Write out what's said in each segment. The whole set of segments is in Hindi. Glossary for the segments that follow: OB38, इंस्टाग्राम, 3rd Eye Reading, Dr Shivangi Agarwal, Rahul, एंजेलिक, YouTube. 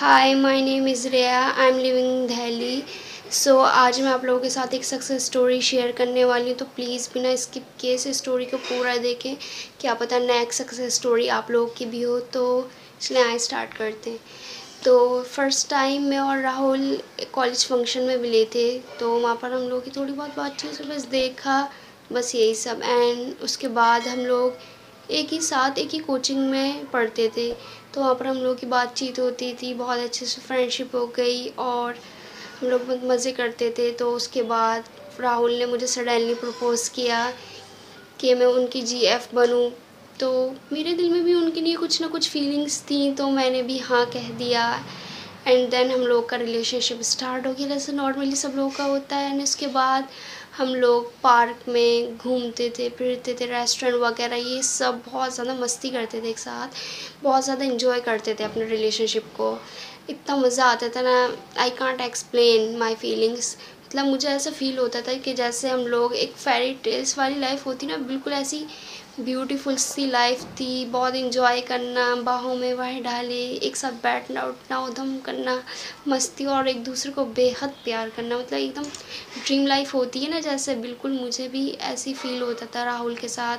Hi my name is Reya, I am living Delhi. So आज मैं आप लोगों के साथ एक सक्सेस स्टोरी शेयर करने वाली हूँ, तो प्लीज़ बिना स्किप किए इस स्टोरी को पूरा देखें। क्या पता नेक्स्ट सक्सेस स्टोरी आप लोगों की भी हो, तो इसलिए आए स्टार्ट करते हैं। तो फर्स्ट टाइम मैं और राहुल कॉलेज फंक्शन में मिले थे, तो वहाँ पर हम लोगों की थोड़ी बहुत बातचीत, बस देखा, बस यही सब। एंड उसके बाद हम लोग एक ही साथ एक ही कोचिंग में पढ़ते थे, तो वहाँ पर हम लोग की बातचीत होती थी, बहुत अच्छे से फ्रेंडशिप हो गई और हम लोग बहुत मज़े करते थे। तो उसके बाद राहुल ने मुझे सडनली प्रपोज़ किया कि मैं उनकी GF बनूं, तो मेरे दिल में भी उनके लिए कुछ ना कुछ फीलिंग्स थी, तो मैंने भी हाँ कह दिया। एंड देन हम लोग का रिलेशनशिप स्टार्ट हो गया, जैसे नॉर्मली सब लोगों का होता है। एंड उसके बाद हम लोग पार्क में घूमते थे, फिरते थे, रेस्टोरेंट वगैरह ये सब, बहुत ज़्यादा मस्ती करते थे एक साथ, बहुत ज़्यादा एंजॉय करते थे अपने रिलेशनशिप को। इतना मज़ा आता था ना, I can't explain my feelings. मतलब मुझे ऐसा फ़ील होता था कि जैसे हम लोग एक फेरी टेल्स वाली लाइफ होती ना, बिल्कुल ऐसी ब्यूटीफुल सी लाइफ थी। बहुत इंजॉय करना, बाहों में वाह डाले, एक साथ बैठना उठना, उधम करना, मस्ती और एक दूसरे को बेहद प्यार करना, मतलब एकदम ड्रीम लाइफ होती है ना जैसे, बिल्कुल मुझे भी ऐसी फ़ील होता था राहुल के साथ,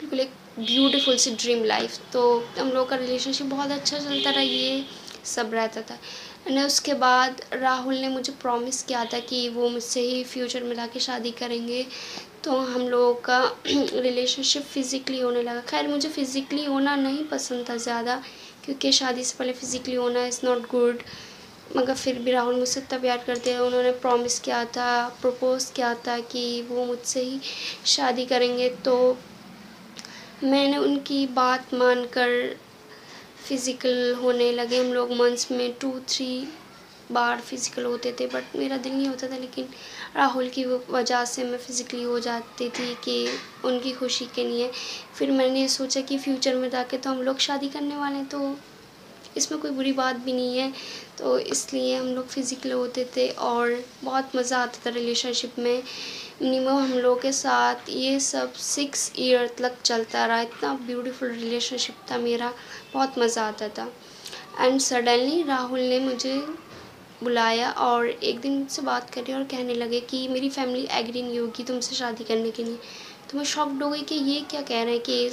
बिल्कुल एक ब्यूटीफुल सी ड्रीम लाइफ। तो हम लोग का रिलेशनशिप बहुत अच्छा चलता रहा, ये सब रहता था। एंड उसके बाद राहुल ने मुझे प्रॉमिस किया था कि वो मुझसे ही फ्यूचर में लाके शादी करेंगे, तो हम लोगों का रिलेशनशिप फ़िज़िकली होने लगा। खैर मुझे फ़िज़िकली होना नहीं पसंद था ज़्यादा, क्योंकि शादी से पहले फ़िज़िकली होना इज़ नॉट गुड, मगर फिर भी राहुल मुझसे इतना प्यार करते हैं, उन्होंने प्रॉमिस किया था, प्रपोज़ किया था कि वो मुझसे ही शादी करेंगे, तो मैंने उनकी बात मानकर फ़िज़िकल होने लगे। हम लोग मंथ्स में 2-3 बार फ़िज़िकल होते थे, बट मेरा दिल नहीं होता था, लेकिन राहुल की वजह से मैं फ़िज़िकली हो जाती थी कि उनकी खुशी के लिए। फिर मैंने सोचा कि फ्यूचर में जाके तो हम लोग शादी करने वाले हैं, तो इसमें कोई बुरी बात भी नहीं है, तो इसलिए हम लोग फ़िज़िकल होते थे और बहुत मज़ा आता था रिलेशनशिप में। मिनिमम हम लोग के साथ ये सब 6 ईयर तक चलता रहा, इतना ब्यूटीफुल रिलेशनशिप था मेरा, बहुत मज़ा आता था। एंड सडनली राहुल ने मुझे बुलाया और एक दिन से बात करी और कहने लगे कि मेरी फैमिली एग्री नहीं होगी तुमसे शादी करने के लिए। तो मैं शॉक्ड हो गई कि ये क्या कह रहे हैं, कि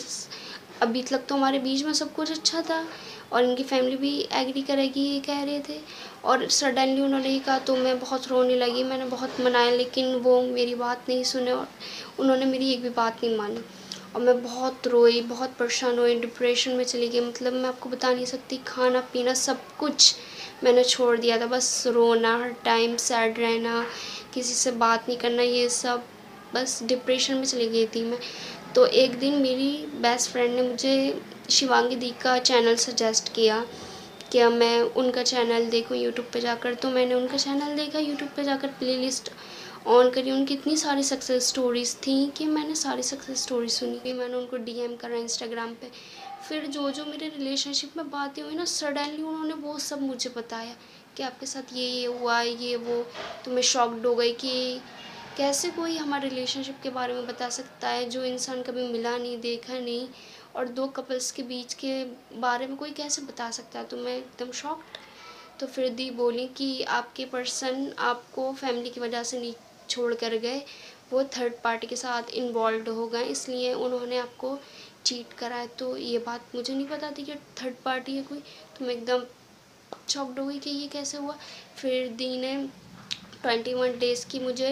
अभी तक तो हमारे बीच में सब कुछ अच्छा था और इनकी फैमिली भी एग्री करेगी ये कह रहे थे, और सडनली उन्होंने ये कहा, तो मैं बहुत रोने लगी। मैंने बहुत मनाया लेकिन वो मेरी बात नहीं सुने और उन्होंने मेरी एक भी बात नहीं मानी, और मैं बहुत रोई, बहुत परेशान हुई, डिप्रेशन में चली गई। मतलब मैं आपको बता नहीं सकती, खाना पीना सब कुछ मैंने छोड़ दिया था, बस रोना, हर टाइम सैड रहना, किसी से बात नहीं करना, ये सब, बस डिप्रेशन में चली गई थी मैं। तो एक दिन मेरी बेस्ट फ्रेंड ने मुझे शिवांगी दी का चैनल सजेस्ट किया कि मैं उनका चैनल देखूं यूट्यूब पे जाकर, तो मैंने उनका चैनल देखा यूट्यूब पे जाकर, प्लेलिस्ट ऑन करी, उनकी इतनी सारी सक्सेस स्टोरीज़ थी कि मैंने सारी सक्सेस स्टोरी सुनी। मैंने उनको DM करा इंस्टाग्राम पे, फिर जो जो मेरे रिलेशनशिप में बातें हुई ना, सडनली उन्होंने वो सब मुझे बताया कि आपके साथ ये हुआ, ये वो। तो मैं शॉक्ड हो गई कि कैसे कोई हमारे रिलेशनशिप के बारे में बता सकता है जो इंसान कभी मिला नहीं, देखा नहीं, और 2 कपल्स के बीच के बारे में कोई कैसे बता सकता है। तो मैं एकदम शॉक्ड। तो फिर दी बोली कि आपके पर्सन आपको फैमिली की वजह से नहीं छोड़ कर गए, वो थर्ड पार्टी के साथ इन्वॉल्व हो गए, इसलिए उन्होंने आपको चीट करा है। तो ये बात मुझे नहीं पता थी कि थर्ड पार्टी है कोई, तो मैं एकदम शॉक्ड हो गई कि ये कैसे हुआ। फिर दी ने 21 डेज़ की मुझे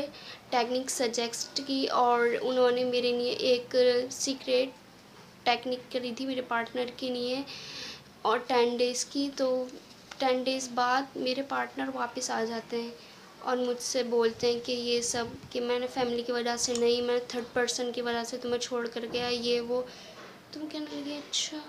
टेक्निक सजेस्ट की, और उन्होंने मेरे लिए एक सीक्रेट टेक्निक करी थी मेरे पार्टनर के लिए, और 10 डेज़ की। तो 10 डेज़ बाद मेरे पार्टनर वापस आ जाते हैं और मुझसे बोलते हैं कि ये सब कि मैंने फैमिली की वजह से नहीं, मैंने थर्ड पर्सन की वजह से तुम्हें छोड़ कर गया, ये वो। तुम कहने लगे, अच्छा।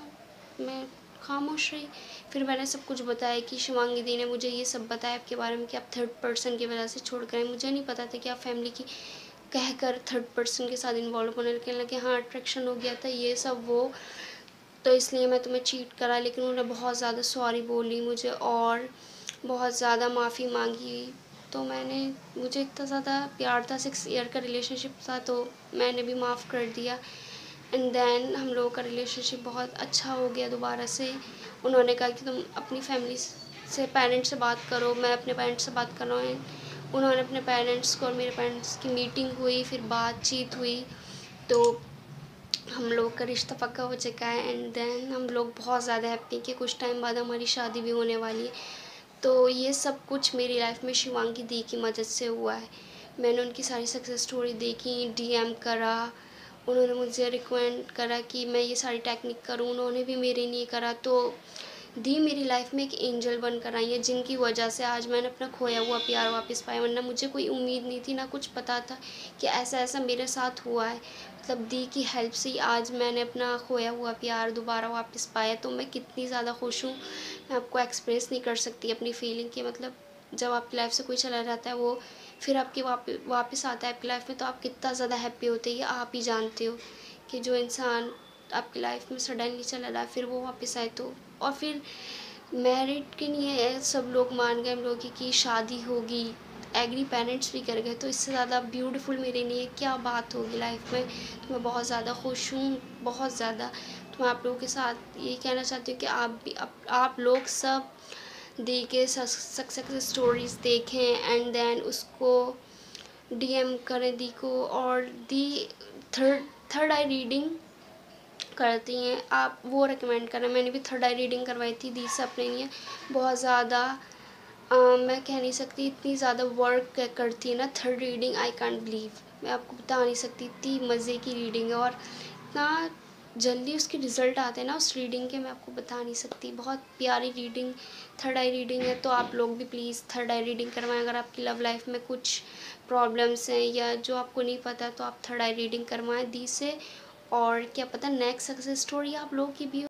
मैं खामोश रही। फिर मैंने सब कुछ बताया कि शिवांगी दी ने मुझे ये सब बताया आपके बारे में कि आप थर्ड पर्सन की वजह से छोड़ कर, मुझे नहीं पता था कि आप फैमिली की कहकर थर्ड पर्सन के साथ इन्वॉल्व होने लगे। हाँ, अट्रैक्शन हो गया था ये सब वो, तो इसलिए मैं तुम्हें चीट करा। लेकिन उन्होंने बहुत ज़्यादा सॉरी बोली मुझे और बहुत ज़्यादा माफ़ी मांगी। तो मुझे इतना ज़्यादा प्यार था, 6 ईयर का रिलेशनशिप था, तो मैंने भी माफ़ कर दिया। एंड देन हम लोगों का रिलेशनशिप बहुत अच्छा हो गया दोबारा से। उन्होंने कहा कि तुम अपनी फैमिली से पेरेंट्स से बात करो। मैं अपने पेरेंट्स से बात कर रहा हूँ। उन्होंने अपने पेरेंट्स को और मेरे पेरेंट्स की मीटिंग हुई, फिर बातचीत हुई, तो हम लोग का रिश्ता पक्का हो चुका है। एंड देन हम लोग बहुत ज़्यादा हैप्पी कि कुछ टाइम बाद हमारी शादी भी होने वाली है। तो ये सब कुछ मेरी लाइफ में शिवांगी दी की मदद से हुआ है। मैंने उनकी सारी सक्सेस स्टोरी देखी, डीएम करा, उन्होंने मुझे रिकमेंड करा कि मैं ये सारी टेक्निक करूँ, उन्होंने भी मेरे लिए करा। तो दी मेरी लाइफ में एक एंजल बनकर आई है, जिनकी वजह से आज मैंने अपना खोया हुआ प्यार वापस पाया। वरना मुझे कोई उम्मीद नहीं थी, ना कुछ पता था कि ऐसा ऐसा मेरे साथ हुआ है। मतलब दी की हेल्प से आज मैंने अपना खोया हुआ प्यार दोबारा वापस पाया। तो मैं कितनी ज़्यादा खुश हूँ, मैं आपको एक्सप्रेस नहीं कर सकती अपनी फीलिंग की। मतलब जब आपकी लाइफ से कोई चला जाता है, वो फिर आपकी वापस आता है आपकी लाइफ में, तो आप कितना ज़्यादा हैप्पी होते हैं ये आप ही जानते हो। कि जो इंसान आपकी लाइफ में सडनली चला गया, फिर वो वापस आए तो। और फिर मैरिड के लिए सब लोग मान गए हम लोग कि शादी होगी, एग्री पेरेंट्स भी कर गए। तो इससे ज़्यादा ब्यूटीफुल मेरे लिए क्या बात होगी लाइफ में। तो मैं बहुत ज़्यादा खुश हूँ, बहुत ज़्यादा। तो मैं आप लोगों के साथ ये कहना चाहती हूँ कि आप भी आप लोग सब देखे सक्सेस स्टोरीज़ देखें एंड देन उसको डीएम करें दी को। और दी थर्ड आई रीडिंग करती हैं, आप वो रेकमेंड करें। मैंने भी थर्ड आई रीडिंग करवाई थी दी से अपने लिए। बहुत ज़्यादा मैं कह नहीं सकती, इतनी ज़्यादा वर्क करती है ना third reading, I can't believe. मैं आपको बता नहीं सकती, इतनी मज़े की रीडिंग है। और इतना जल्दी उसके रिज़ल्ट आते हैं ना उस रीडिंग के, मैं आपको बता नहीं सकती। बहुत प्यारी रीडिंग थर्ड आई रीडिंग है। तो आप लोग भी प्लीज़ थर्ड आई रीडिंग करवाएं। अगर आपकी लव लाइफ में कुछ प्रॉब्लम्स हैं या जो आपको नहीं पता, तो आप थर्ड आई रीडिंग करवाएं दी से। और क्या पता नेक्स्ट सक्सेस स्टोरी आप लोगों की भी